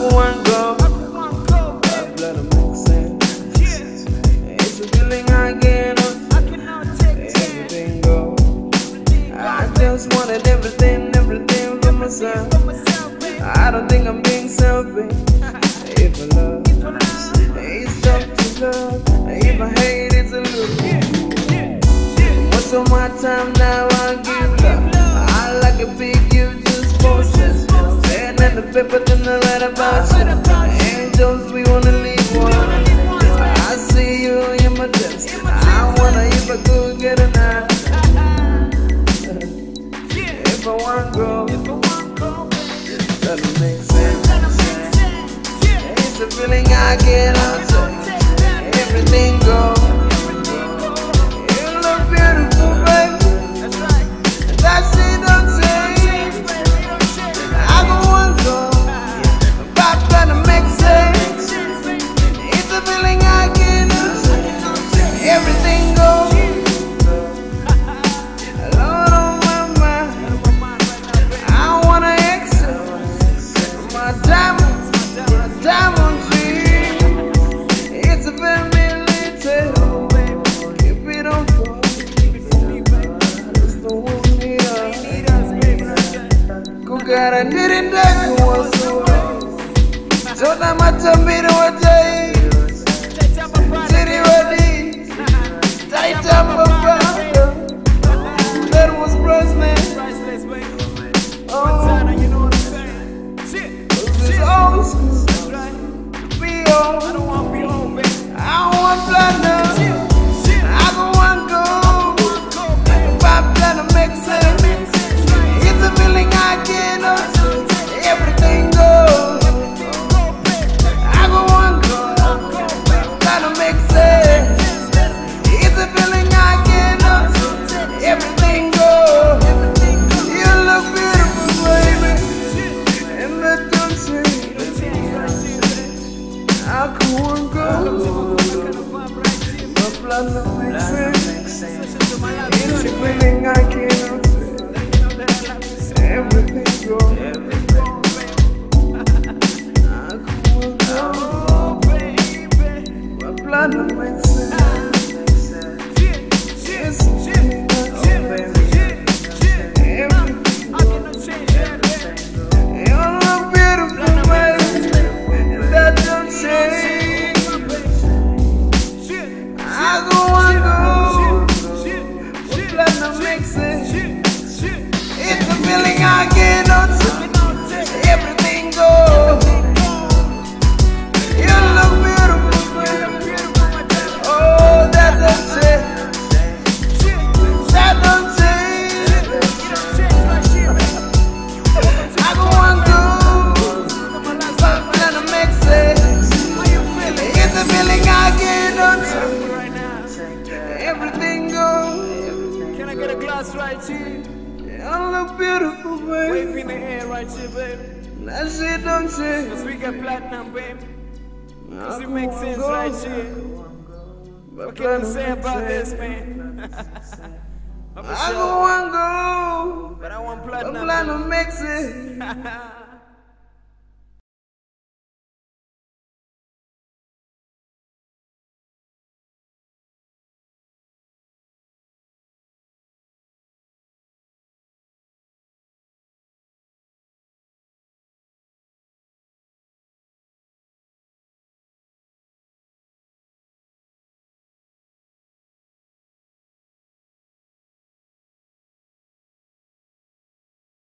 could want go. I let them make sense. It's a feeling I can't. I cannot take everything go. I just wanted everything for myself. I don't think I'm being selfish. If I love, it's tough to love. If I hate, it's a little. Most of my time now I give love. I like a big you just posters. And the paper didn't write about you. Angels, we wanna leave one. I see you in my dreams. I wanna if I could get an eye. If I want go, doesn't make sense. It's a feeling I get out of. Everything go. You look beautiful, baby. That's it, don't say. I didn't know it was so hard. So now my time be the one day. City ready. Tight up a problem. That was priceless. Oh, you know what I'm saying? This is old school. To be old. I don't want to be old, man. I don't want platinum. I don't want gold. Pop platinum makes sense. It's a feeling I can't unsee. Everything goes. I go one go. Gotta make sense. It's a feeling I can't unsee. Everything goes. You look beautiful, baby. And let them see. I go one go. My plan makes sense. It's a feeling I can't unsee. Everything goes. I could go, baby. My plan makes sense. Yes, everything I cannot change everything. You look beautiful, baby. That don't change. I go and go. My plan makes sense. It's a feeling I cannot take. Everything goes. You look beautiful, baby. Oh, that don't change. That don't change. I go on through. Stop trying to make sense. It's a feeling I cannot take. Everything goes. Can I get a glass right here? I look beautiful, baby. Wave in the air right here, baby. That shit don't change. Cause we got platinum, baby. Cause it makes sense right here. What can you say about this, man? I don't want gold, but I want platinum. Platinum makes it.